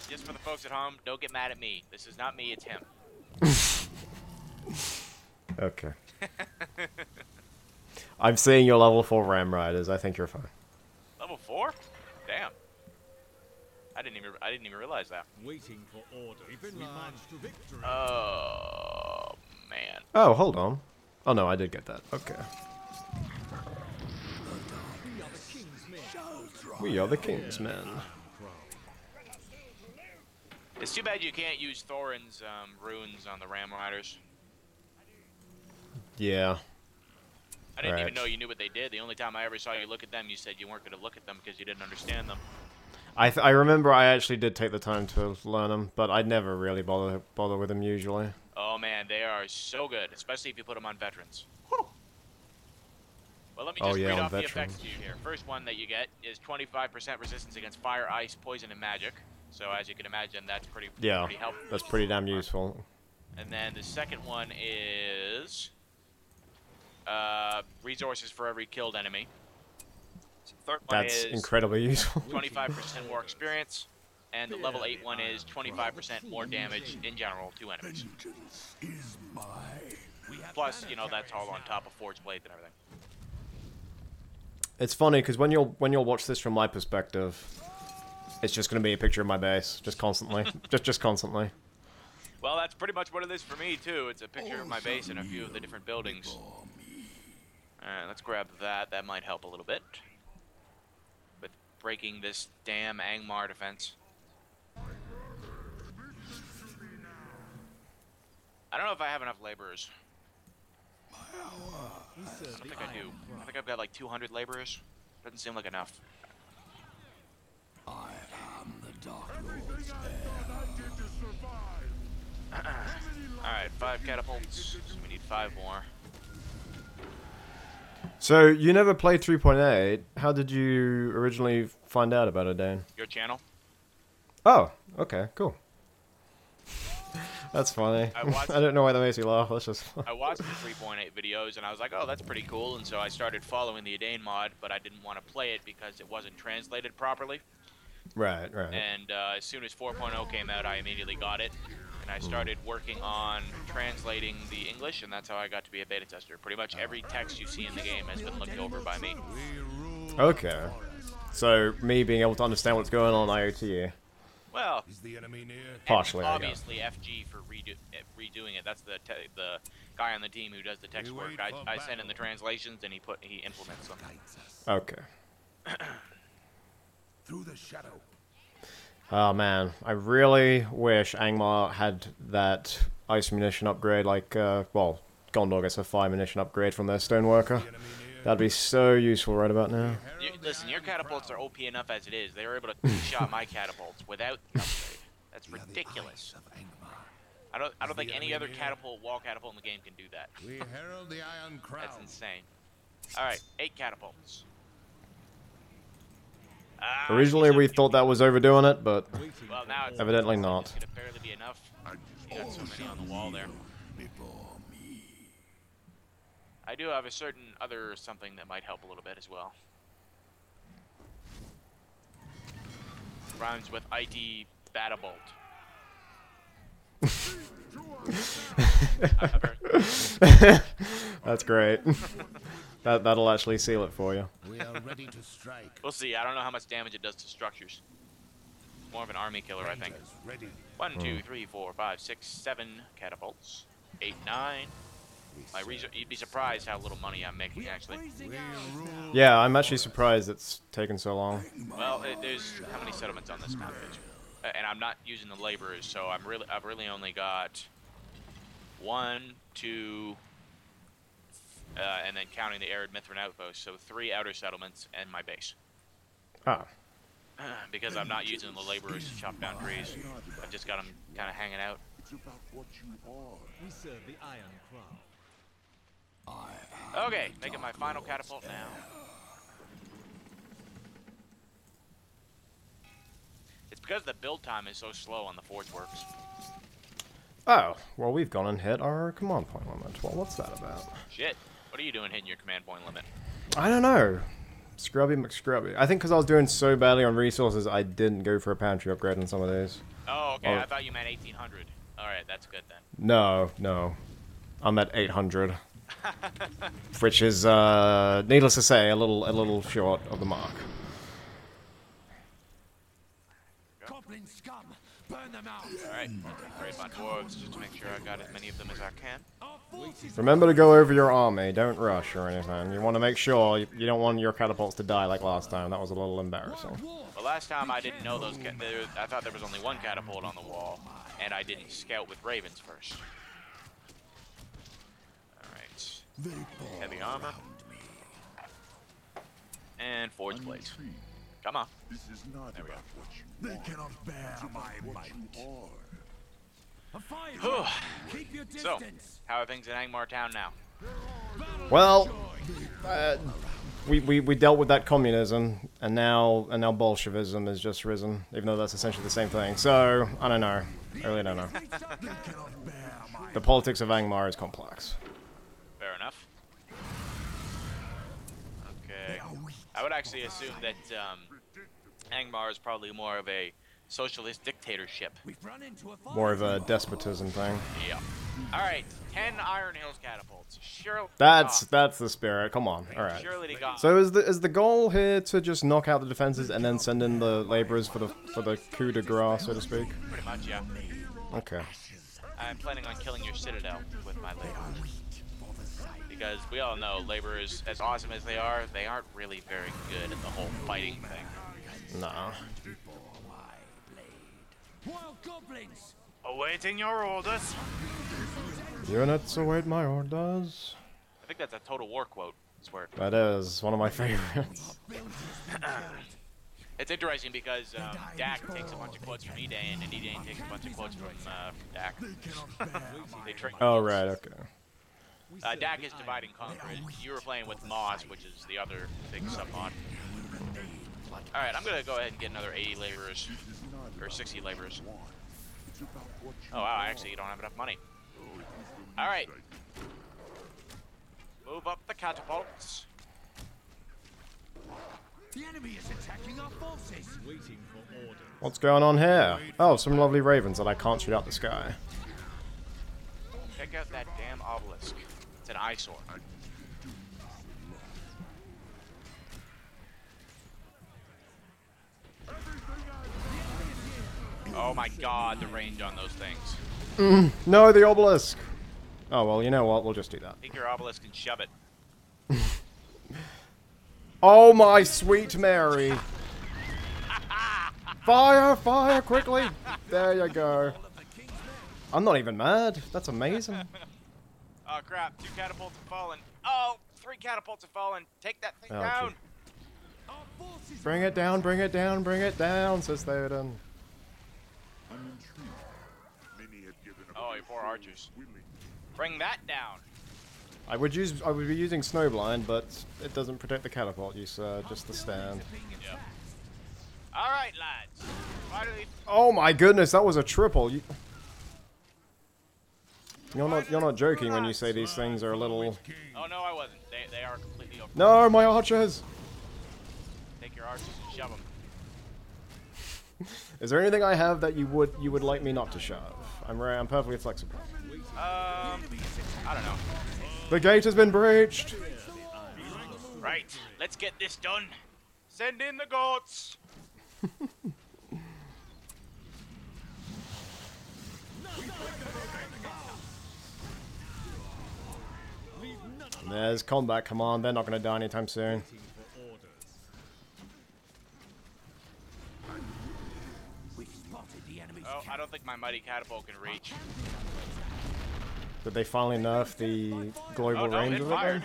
just for the folks at home, don't get mad at me. This is not me, it's him. Okay. I'm seeing your level 4 Ram Riders. I think you're fine. Level 4? Damn. I didn't even realize that. Waiting for orders. We march to victory. Oh man. Oh, hold on. Oh no, I did get that. Okay. We are the king's men. It's too bad you can't use Thorin's runes on the Ram Riders. Yeah. I didn't even know you knew what they did. The only time I ever saw you look at them, you said you weren't going to look at them because you didn't understand them. I remember I actually did take the time to learn them, but I never really bother with them usually. Oh man, they are so good, especially if you put them on veterans. Whew. Well, let me just read off the effects to you here. First one that you get is 25% resistance against fire, ice, poison, and magic. So as you can imagine, that's pretty helpful. Yeah, that's pretty damn useful. And then the second one is resources for every killed enemy. So the third one is incredibly useful. 25% more experience, and the level 8 one is 25% more damage in general to enemies. Plus, you know, that's all on top of Forge Blades and everything. It's funny because when you'll watch this from my perspective, it's just going to be a picture of my base, just constantly, just constantly. Well, that's pretty much what it is for me too. It's a picture of my base and a few of the different buildings. All right, let's grab that. That might help a little bit with breaking this damn Angmar defense. I don't know if I have enough laborers. I don't think I do. I think I've got like 200 laborers. Doesn't seem like enough. I am the Dark Lord's heir. Alright, 5 catapults. We need 5 more. So, you never played 3.8. How did you originally find out about it, Dan? Your channel. Oh, okay, cool. That's funny. I don't know why that makes me laugh. That's just I watched the 3.8 videos and I was like, oh, that's pretty cool. And so I started following the Edain mod, but I didn't want to play it because it wasn't translated properly. Right, right. And as soon as 4.0 came out, I immediately got it. And I started working on translating the English, and that's how I got to be a beta tester. Pretty much every text you see in the game has been looked over by me. Okay. So me being able to understand what's going on IoT. Well, is the enemy near? Partially, obviously FG for redoing it. That's the guy on the team who does the text work. I send in the translations and he implements them. Okay. Through the shadow. Oh man, I really wish Angmar had that ice munition upgrade. Like, well, Gondor gets a fire munition upgrade from their stoneworker. That'd be so useful right about now. Listen, your catapults are OP enough as it is. They were able to two-shot my catapults without the upgrade. That's ridiculous. I don't think any other catapult, wall catapult in the game can do that. We herald the Iron Crown. That's insane. All right, 8 catapults. Originally we thought that was overdoing it, but well, now it's evidently not. It's gonna barely be enough. You got so many on the wall there. I do have a certain other something that might help a little bit as well. Rhymes with IT Batabolt. That's great. That'll actually seal it for you. We are ready to strike. We'll see. I don't know how much damage it does to structures. More of an army killer, I think. 1, 2, 3, 4, 5, 6, 7 catapults. 8, 9. You'd be surprised how little money I'm making, actually. Yeah, I'm actually surprised it's taken so long. Well, there's how many settlements on this map? And I'm not using the laborers, so I've really only got 1, 2, and then counting the Arid Mithrin outpost, so 3 outer settlements and my base. Ah. Because I'm not using the laborers to chop down trees. I've just got them kind of hanging out. It's about what you are. We serve the Iron Crown. Okay, making my final catapult now. It's because the build time is so slow on the Forge Works. Oh, well we've gone and hit our command point limit. Well, what's that about? Shit, what are you doing hitting your command point limit? I don't know. Scrubby McScrubby. I think because I was doing so badly on resources, I didn't go for a pantry upgrade on some of these. Oh, okay, I thought you meant 1800. Alright, that's good then. No, no. I'm at 800. Which is, needless to say, a little short of the mark. Goblin scum, burn them out. All right, great on dwarves, just to make sure I got as many of them as I can. Remember to go over your army. Don't rush or anything. You want to make sure you don't want your catapults to die like last time. That was a little embarrassing. Well, last time I didn't know those. I thought there was only one catapult on the wall, and I didn't scout with ravens first. Heavy armor and forge blades. Come on. This is not there we go. They cannot bear my might. Keep your distance. So, how are things in Angmar Town now? Well, we dealt with that communism, and now Bolshevism has just risen, even though that's essentially the same thing. So I don't know. I really don't know. The politics of Angmar is complex. Fair enough. I would actually assume that Angmar is probably more of a socialist dictatorship. More of a despotism thing. Yeah. All right, 10 Iron Hills catapults. Surely that's the spirit. Come on. All right. Surely to God. So is the goal here to just knock out the defenses and then send in the laborers for the coup de grace, so to speak? Pretty much, yeah. Okay. I'm planning on killing your citadel with my laborers. Because we all know laborers, as awesome as they aren't really very good at the whole fighting thing. No. Awaiting your orders. Units await my orders. I think that's a Total War quote. It's word. That is one of my favorites. It's interesting because Dak takes a bunch of quotes from Edain, and Edain takes a bunch of quotes from Dak. They trick. Oh right, okay. Dak is divide and conquer. You were playing with Moss, which is the other big submod. All right, I'm gonna go ahead and get another 80 laborers or 60 laborers. Oh wow, I actually don't have enough money. All right, move up the catapults. The enemy is attacking our forces. Waiting for orders. What's going on here? Oh, some lovely ravens that I can't shoot out the sky. Check out that damn obelisk. It's an eyesore. Oh my god, the range on those things. No, the obelisk. Oh, well, you know what? We'll just do that. Take your obelisk and shove it. Oh, my sweet Mary. Fire, fire, quickly. There you go. I'm not even mad. That's amazing. Oh, crap. 2 catapults have fallen. Oh, 3 catapults have fallen. Take that thing down. Gee. Bring it down, bring it down, bring it down, says Théoden. Oh, your poor archers. Bring that down. I would be using Snowblind, but it doesn't protect the catapult, you sir, just the stand. Yep. All right, lads. Finally. Oh my goodness, that was a triple. You're not joking when you say these things are a little. Oh no, I wasn't. They are completely over. No, my archers. Take your archers and shove them. Is there anything I have that you would like me not to shove? I'm perfectly flexible. I don't know. The gate has been breached. Right, let's get this done. Send in the goats. There's combat command. They're not going to die anytime soon. Oh, I don't think my mighty catapult can reach. Did they finally nerf the global range of it?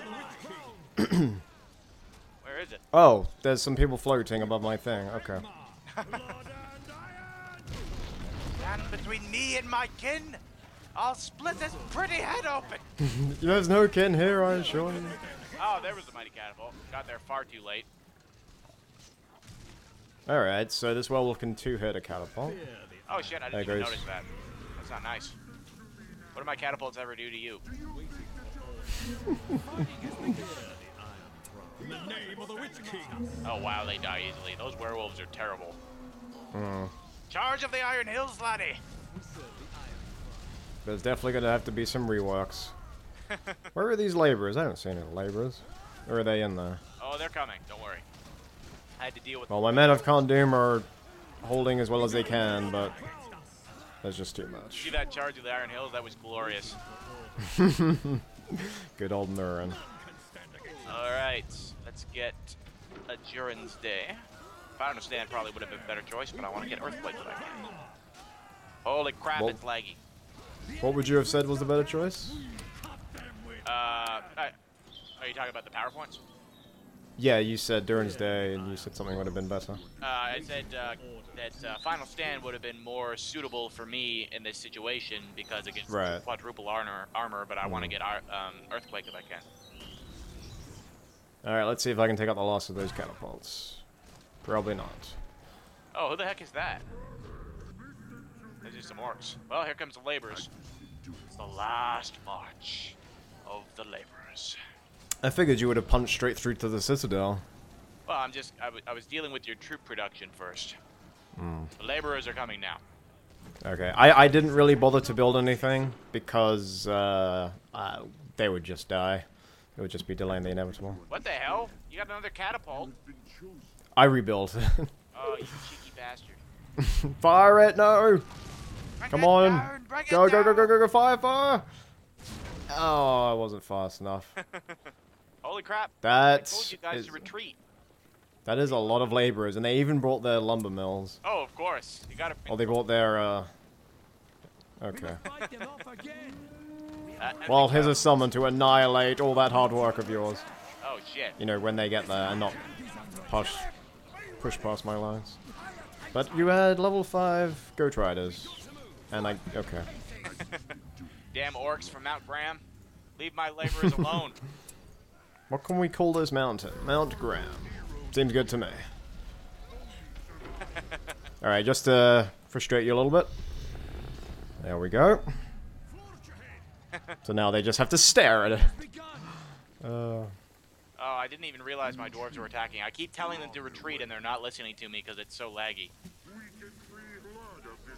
Where is it? Oh, there's some people floating above my thing. Okay. Stand between me and my kin. I'll split this pretty head open. There's no kin here, I assure you. Oh, there was the mighty catapult. Got there far too late. All right, so this werewolf can 2-hit a catapult. Oh shit! I didn't even notice that. That's not nice. What do my catapults ever do to you? Oh wow, they die easily. Those werewolves are terrible. Charge of the Iron Hills, laddie. There's definitely gonna have to be some reworks. Where are these laborers? I don't see any laborers. Or are they in there? Oh, they're coming. Don't worry. I had to deal with. Well, my men of Khondum are holding as well as they can, but. That's just too much. See that charge of the Iron Hills? That was glorious. Good old Nurin. Alright, let's get a Durin's Day. If I understand, probably would have been a better choice, but I want to get Earthquake back. Holy crap, it's laggy. What would you have said was the better choice? Are you talking about the PowerPoints? Yeah, you said Durin's Day, and you said something would have been better. I said that Final Stand would have been more suitable for me in this situation because it gets quadruple armor, but I want to get Earthquake if I can. All right, let's see if I can take out the loss of those catapults. Probably not. Oh, who the heck is that? There's just some orcs. Well, here comes the laborers. It's the last march of the laborers. I figured you would have punched straight through to the citadel. Well, I'm just, I was dealing with your troop production first. The laborers are coming now. Okay, I didn't really bother to build anything because they would just die. It would just be delaying the inevitable. What the hell? You got another catapult. I rebuilt. Oh, you cheeky bastard. Fire it, no! Come on! Go, go, go, go, go, go, fire, fire! Oh, I wasn't fast enough. Holy crap. That's... I told you guys to retreat. That is a lot of laborers, and they even brought their lumber mills. Oh, of course. You gotta... Oh, they brought their, Okay. Well, here's a summon to annihilate all that hard work of yours. Oh, shit. You know, when they get there and not push past my lines. But you had level 5 goat riders. And I... Okay. Damn orcs from Mount Graham. Leave my laborers alone. What can we call this mountain? Mount Graham. Seems good to me. Alright, just to frustrate you a little bit. There we go. So now they just have to stare at it. Oh, I didn't even realize my dwarves were attacking. I keep telling them to retreat and they're not listening to me because it's so laggy.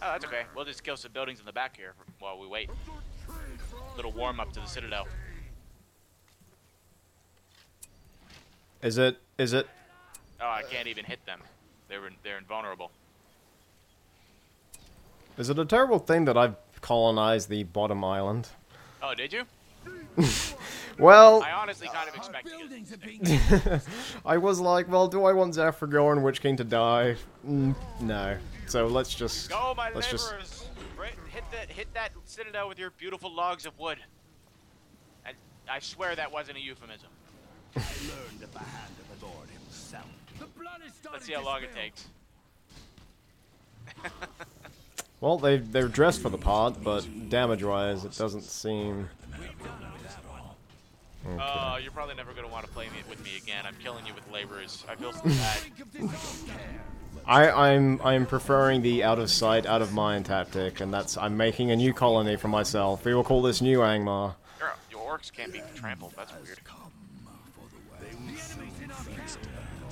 Oh, that's okay. We'll just kill some buildings in the back here while we wait. A little warm-up to the citadel. Is it? Oh, I can't even hit them. They're invulnerable. Is it a terrible thing that I've colonized the bottom island? Oh, did you? Well... I honestly kind of expected it. I was like, well, do I want Zaphragore and Witch King to die? No. So let's just... Go, my laborers! Hit that citadel with your beautiful logs of wood. And I swear that wasn't a euphemism. I learned of the hand of the Lord himself. Let's see how long it takes. Well, they're dressed for the part, but damage-wise, it doesn't seem... Oh, okay. You're probably never going to want to play with me again. I'm killing you with laborers. I feel so bad. I'm preferring the out-of-sight, out-of-mind tactic, and that's... I'm making a new colony for myself. We will call this new Angmar. Your orcs can't be trampled. That's weird.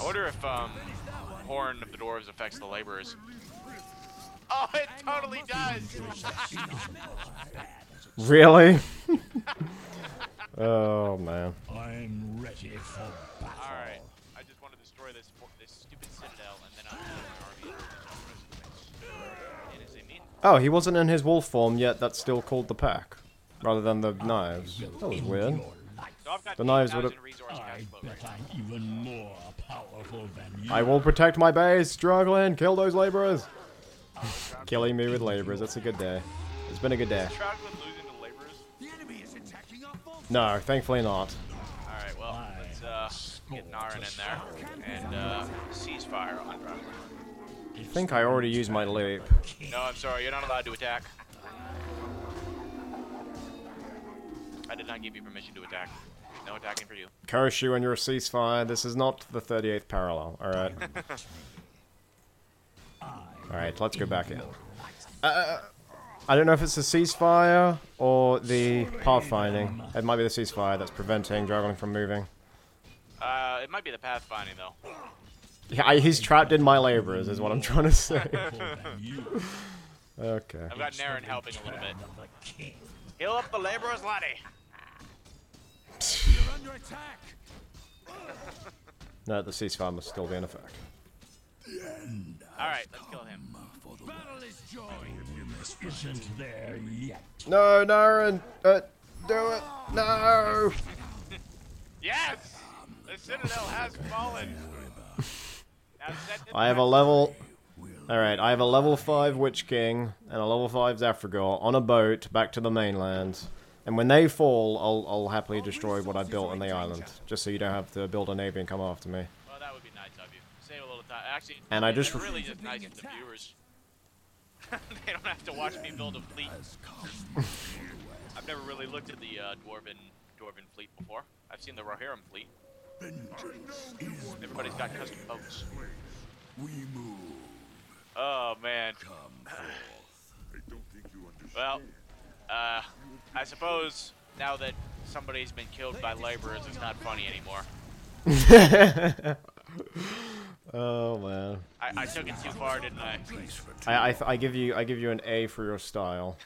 I wonder if Horn of the Dwarves affects the laborers. Oh, it totally does! Really? Oh, man. I'm ready for battle. Alright, I just want to destroy this stupid citadel and then I'll kill an army. Oh, he wasn't in his wolf form yet, that's still called the pack. Rather than the knives. That was weird. The knives would have... I will protect my base, struggling, kill those laborers! Killing me with laborers, that's a good day. It's been a good day. No, thankfully not. Alright, well, let's get Naren in there and ceasefire on Brown. I think I already used my leap. No, I'm sorry, you're not allowed to attack. I did not give you permission to attack. No attacking for you. Curse you and your ceasefire. This is not the 38th parallel. Alright. Alright, let's go back in. I don't know if it's the ceasefire or the pathfinding. It might be the ceasefire that's preventing Dragon from moving. It might be the pathfinding, though. Yeah, he's trapped in my laborers, is what I'm trying to say. Okay. I've got Naren helping a little bit. Heal up the laborers, laddie! You're under attack. No, the ceasefire must still be in effect. Alright, let's kill him. Battle is joy. Isn't there yet. No, Naren! Do it! No! Yes! The citadel has fallen! I have a level... Alright, I have a level 5 Witch King and a level 5 Zaphragore on a boat back to the mainland. And when they fall, I'll happily destroy what I built on the island, just so you don't have to build a navy and come after me. Well, that would be nice of you. Save a little time. Actually, and I just really just nice to the viewers. They don't have to watch me build a fleet. I've never really looked at the dwarven fleet before. I've seen the Rohirrim fleet. Everybody's got custom boats. We move. Oh man. I don't think you understand. Well. I suppose now that somebody's been killed by laborers, it's not funny anymore. Oh man. I took it too far, didn't I? I give you an A for your style.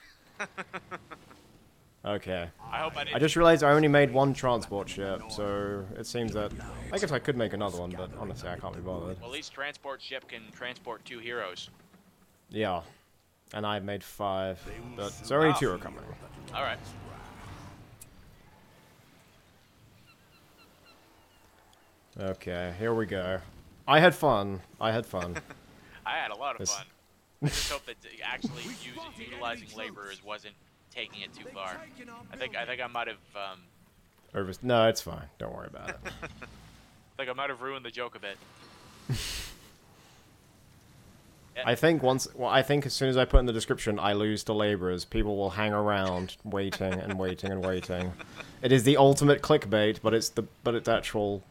Okay. I hope I didn't. I just realized I only made one transport ship, so it seems that I guess I could make another one, but honestly, I can't be bothered. Well, at least transport ship can transport 2 heroes. Yeah, and I've made 5, but so only 2 are coming. All right. Okay, here we go. I had fun. I had a lot of fun. I just hope that actually utilizing laborers wasn't taking it too far. I think I might have. No, it's fine. Don't worry about it. I think I might have ruined the joke a bit. Yeah. I think as soon as I put in the description, I lose to laborers, people will hang around waiting and waiting and waiting. It is the ultimate clickbait, but it actually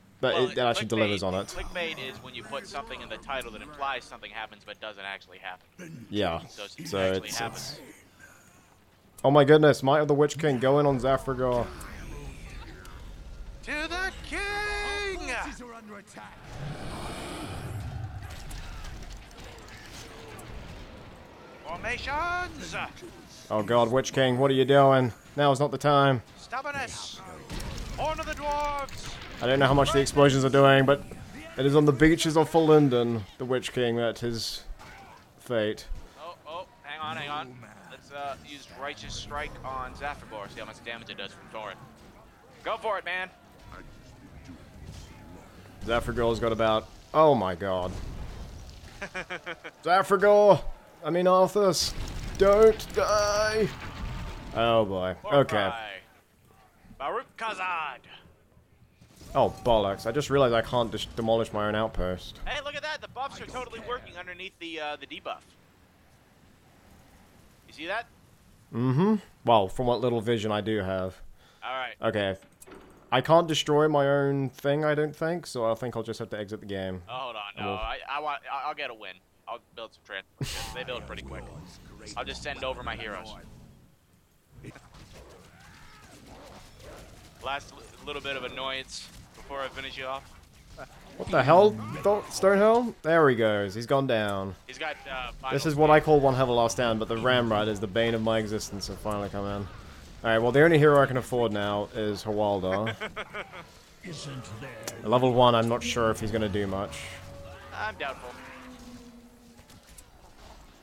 delivers on it. Clickbait is when you put something in the title that implies something happens but doesn't actually happen. Yeah. So it happens. Oh my goodness, Might of the Witch King, go in on Zaphragore. To the king! Are under attack. Formations! Oh god, Witch King, what are you doing? Now is not the time. Stubbornness! Horn of the Dwarves! I don't know how much the explosions are doing, but it is on the beaches of Falindon, the Witch King, that his fate. Oh, hang on. Let's use Righteous Strike on Zaphragore, see how much damage it does from Torrent. Go for it, man! Zaphragore's got about... Oh my god. Zaphragore! I mean Arthas! Don't die! Oh boy, okay. Baruk Khazad! Oh, bollocks. I just realized I can't demolish my own outpost. Hey, look at that! The buffs are totally working underneath the debuff. You see that? Mm-hmm. Well, from what little vision I do have. Alright. Okay. I can't destroy my own thing, I don't think, so I think I'll just have to exit the game. Oh, hold on. No, we'll... I'll get a win. I'll build some transport. They build pretty quick. I'll just send over my heroes. Last little bit of annoyance. Before I finish you off. What the hell? Sternhelm? There he goes. He's gone down. He's got. This is what I call one hell last stand, but the Ramrod is the bane of my existence. Have finally come in. All right. Well, the only hero I can afford now is Hwaldo. At level 1, I'm not sure if he's going to do much. I'm doubtful.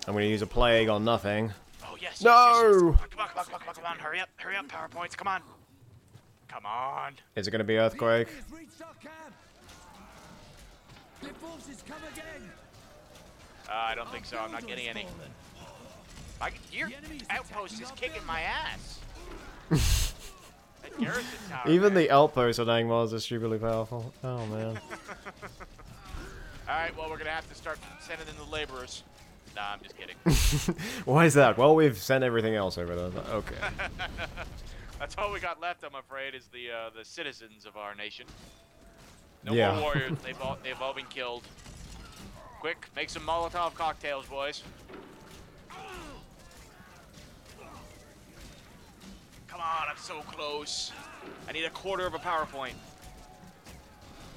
I'm going to use a plague on nothing. Oh yes. No. Yes. Come on! Hurry up! PowerPoints! Come on! Is it going to be earthquake? I don't think so. I'm not getting any. Your outpost is kicking my ass. Even the outposts on Angmar are stupidly powerful. Oh man. All right. Well, we're going to have to start sending in the laborers. Nah, I'm just kidding. Why is that? Well, we've sent everything else over there. Okay. That's all we got left, I'm afraid, is the citizens of our nation. No more warriors. They've all been killed. Quick, make some Molotov cocktails, boys. Come on, I'm so close. I need a quarter of a PowerPoint.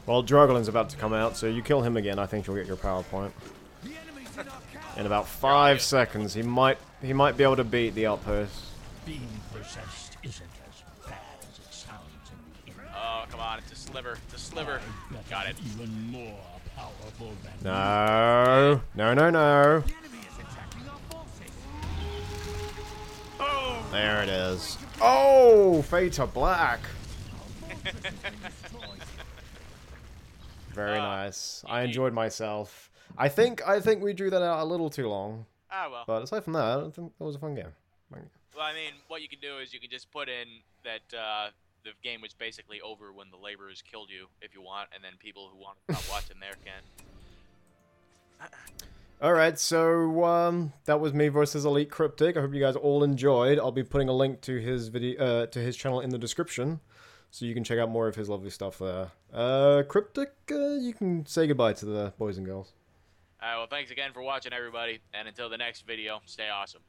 Well, Drogolin's about to come out, so you kill him again. I think you'll get your PowerPoint. In about 5 seconds, he might be able to beat the outpost. Being possessed isn't as bad as it sounds. Oh, come on, it's a sliver. Got it. Even more powerful than no. The enemy is attacking our forces. Oh. There it is. Oh, fade to black. Very nice. I enjoyed myself. I think we drew that out a little too long. Ah, well. But aside from that, I don't think that was a fun game. Well, I mean, what you can do is you can just put in that the game was basically over when the laborers killed you, if you want, and then people who want to stop watching there can. All right, so that was me versus Elite Cryptic. I hope you guys all enjoyed. I'll be putting a link to his video, to his channel in the description, so you can check out more of his lovely stuff there. Cryptic, you can say goodbye to the boys and girls. All right, well, thanks again for watching, everybody, and until the next video, stay awesome.